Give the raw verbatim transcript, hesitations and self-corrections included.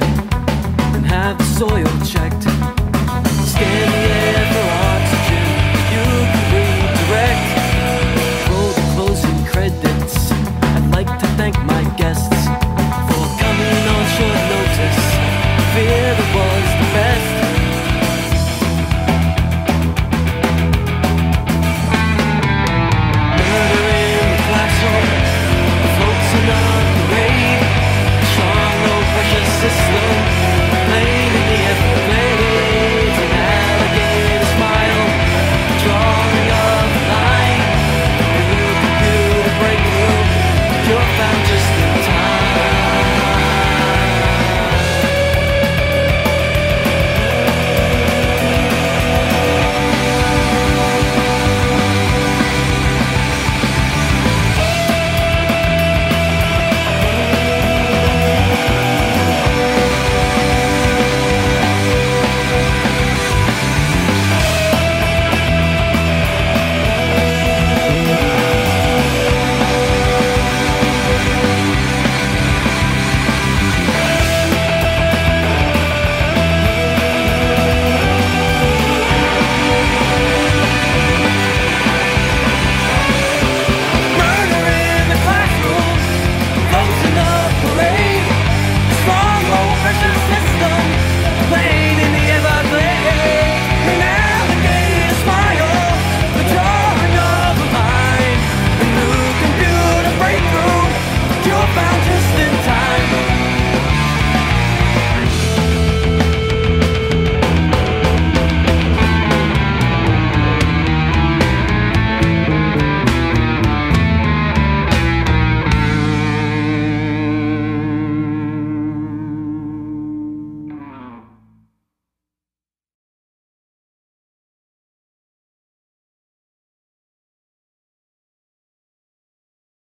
water and have the soil